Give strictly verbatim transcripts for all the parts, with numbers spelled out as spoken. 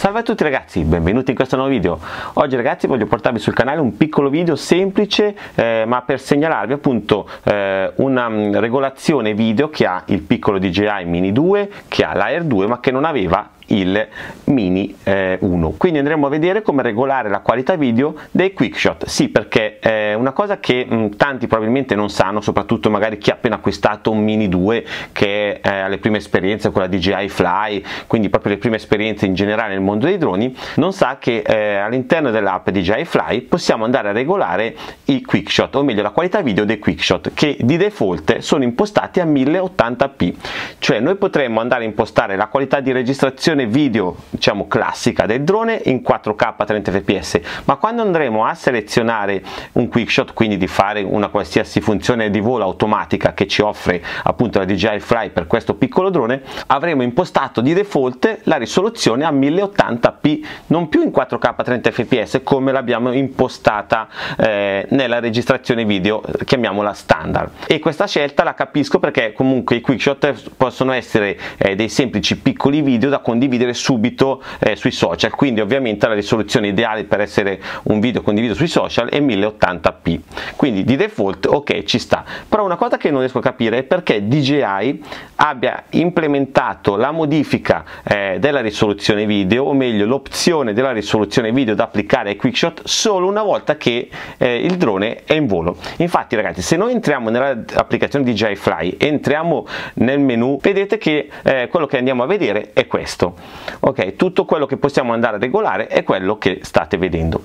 Salve a tutti ragazzi, benvenuti in questo nuovo video. Oggi ragazzi voglio portarvi sul canale un piccolo video semplice eh, ma per segnalarvi appunto eh, una regolazione video che ha il piccolo D J I Mini due, che ha la Air due ma che non aveva il Mini eh, uno. Quindi andremo a vedere come regolare la qualità video dei quick shot. Sì, perché è una cosa che mh, tanti probabilmente non sanno, soprattutto magari chi ha appena acquistato un Mini due, che ha eh, le prime esperienze con la D J I Fly, quindi proprio le prime esperienze in generale nel mondo dei droni, non sa che eh, all'interno dell'app D J I Fly possiamo andare a regolare i quick shot, o meglio la qualità video dei quick shot, che di default sono impostati a mille ottanta p, cioè noi potremmo andare a impostare la qualità di registrazione video, diciamo classica, del drone in quattro K trenta fps, ma quando andremo a selezionare un quick shot, quindi di fare una qualsiasi funzione di volo automatica che ci offre appunto la D J I Fly per questo piccolo drone, avremo impostato di default la risoluzione a mille ottanta p, non più in quattro K trenta fps come l'abbiamo impostata eh, nella registrazione video, chiamiamola standard. E questa scelta la capisco, perché comunque i quick shot possono essere eh, dei semplici piccoli video da condividere subito eh, sui social, quindi ovviamente la risoluzione ideale per essere un video condiviso sui social è mille ottanta p, quindi di default ok, ci sta. Però una cosa che non riesco a capire è perché D J I abbia implementato la modifica eh, della risoluzione video, o meglio l'opzione della risoluzione video da applicare ai quick shot, solo una volta che eh, il drone è in volo. Infatti ragazzi, se noi entriamo nell'applicazione D J I Fly, entriamo nel menu, vedete che eh, quello che andiamo a vedere è questo. Ok, tutto quello che possiamo andare a regolare è quello che state vedendo.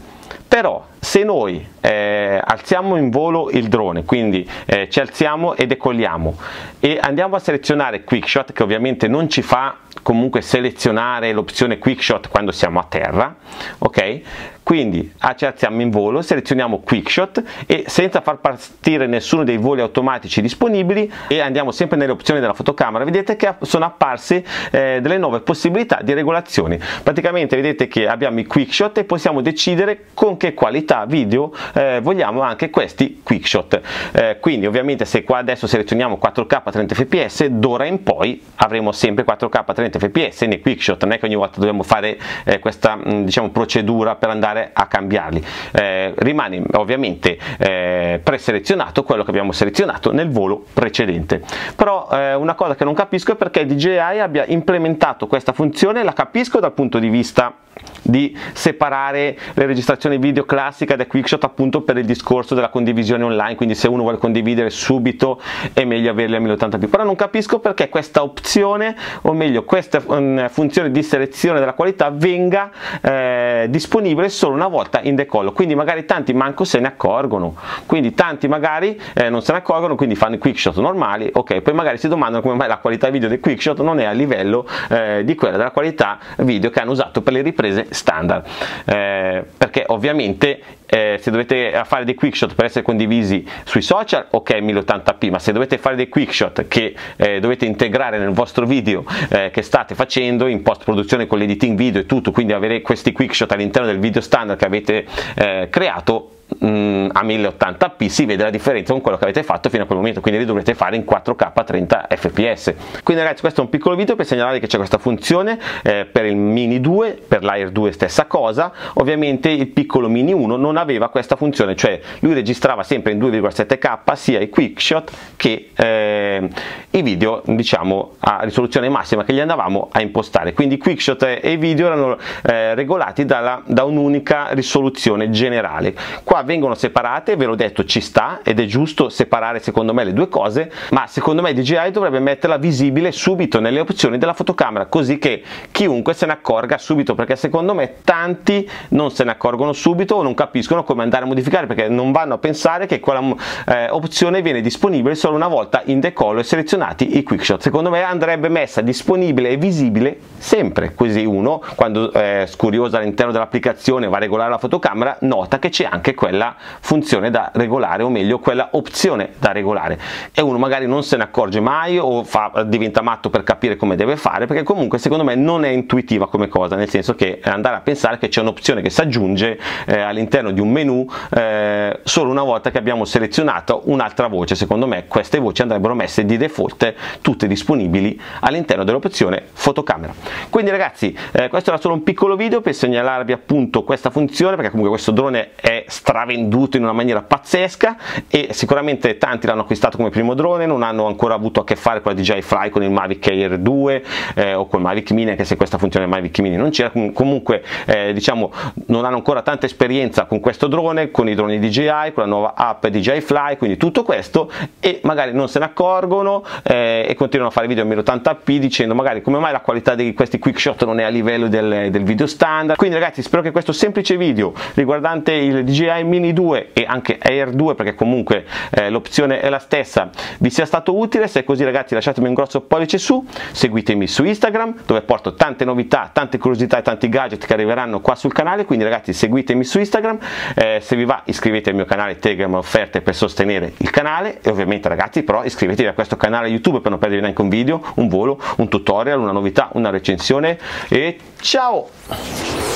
Però se noi eh, alziamo in volo il drone, quindi eh, ci alziamo e decolliamo e andiamo a selezionare quick shot, che ovviamente non ci fa comunque selezionare l'opzione quick shot quando siamo a terra, ok? Quindi ci alziamo in volo, selezioniamo quick shot e senza far partire nessuno dei voli automatici disponibili, e andiamo sempre nelle opzioni della fotocamera, vedete che sono apparse eh, delle nuove possibilità di regolazione. Praticamente vedete che abbiamo i quick shot e possiamo decidere con che qualità video eh, vogliamo anche questi quick shot. Eh, quindi ovviamente se qua adesso selezioniamo quattro K trenta fps, d'ora in poi avremo sempre quattro K trenta fps nei quick shot, non è che ogni volta dobbiamo fare eh, questa mh, diciamo procedura per andare a cambiarli. Eh, rimane ovviamente eh, preselezionato quello che abbiamo selezionato nel volo precedente. Però eh, una cosa che non capisco è perché D J I abbia implementato questa funzione. La capisco dal punto di vista di separare le registrazioni video classica da quick shot, appunto per il discorso della condivisione online, quindi se uno vuole condividere subito è meglio averle a mille ottanta p, però non capisco perché questa opzione, o meglio questa um, funzione di selezione della qualità venga eh, disponibile solo una volta in decollo. Quindi magari tanti manco se ne accorgono, quindi tanti magari eh, non se ne accorgono, quindi fanno i quick shot normali, ok, poi magari si domandano come mai la qualità video del quick shot non è a livello eh, di quella della qualità video che hanno usato per le riprese standard, eh, perché ovviamente eh, se dovete fare dei quick shot per essere condivisi sui social, ok mille ottanta p, ma se dovete fare dei quick shot che eh, dovete integrare nel vostro video eh, che state facendo in post produzione con l'editing video e tutto, quindi avere questi quick shot all'interno del video standard che avete eh, creato, mh, a mille ottanta p si vede la differenza con quello che avete fatto fino a quel momento, quindi li dovrete fare in quattro K trenta fps. Quindi ragazzi, questo è un piccolo video per segnalare che c'è questa funzione eh, per il Mini due, per l'Air due stessa cosa. Ovviamente il piccolo Mini uno non aveva questa funzione, cioè lui registrava sempre in due virgola sette K sia i quick shot che eh, i video, diciamo a risoluzione massima che gli andavamo a impostare, quindi i quick shot e i video erano eh, regolati dalla, da un'unica risoluzione generale. Qua vengono separate, ve l'ho detto, ci sta ed è giusto separare secondo me le due cose, ma secondo me D J I dovrebbe metterla visibile subito nelle opzioni della fotocamera, così che chiunque se ne accorga subito, perché secondo me tanti non se ne accorgono subito o non capiscono come andare a modificare, perché non vanno a pensare che quella eh, opzione viene disponibile solo una volta in decollo e selezionati i quick shot. Secondo me andrebbe messa disponibile e visibile sempre, così uno quando è curioso all'interno dell'applicazione va a regolare la fotocamera, nota che c'è anche quella quella funzione da regolare, o meglio quella opzione da regolare, e uno magari non se ne accorge mai o fa, diventa matto per capire come deve fare, perché comunque secondo me non è intuitiva come cosa, nel senso che andare a pensare che c'è un'opzione che si aggiunge eh, all'interno di un menu eh, solo una volta che abbiamo selezionato un'altra voce. Secondo me queste voci andrebbero messe di default risorse tutte disponibili all'interno dell'opzione fotocamera. Quindi ragazzi, eh, questo era solo un piccolo video per segnalarvi appunto questa funzione, perché comunque questo drone è stravenduto in una maniera pazzesca e sicuramente tanti l'hanno acquistato come primo drone, non hanno ancora avuto a che fare con la D J I Fly, con il Mavic Air due eh, o con il Mavic Mini, anche se questa funzione Mavic Mini non c'era. Com comunque eh, diciamo non hanno ancora tanta esperienza con questo drone, con i droni D J I, con la nuova app D J I Fly, quindi tutto questo, e magari non se ne accorgono eh, e continuano a fare video a mille ottanta p dicendo magari come mai la qualità di questi quick shot non è a livello del, del video standard. Quindi ragazzi, spero che questo semplice video riguardante il D J I Mini due e anche Air due, perché comunque eh, l'opzione è la stessa, vi sia stato utile. Se è così ragazzi, lasciatemi un grosso pollice su, seguitemi su Instagram dove porto tante novità, tante curiosità e tanti gadget che arriveranno qua sul canale. Quindi ragazzi, seguitemi su Instagram, eh, se vi va iscrivetevi al mio canale Telegram offerte per sostenere il canale, e ovviamente ragazzi però iscrivetevi a questo canale YouTube per non perdere neanche un video, un volo, un tutorial, una novità, una recensione, e ciao!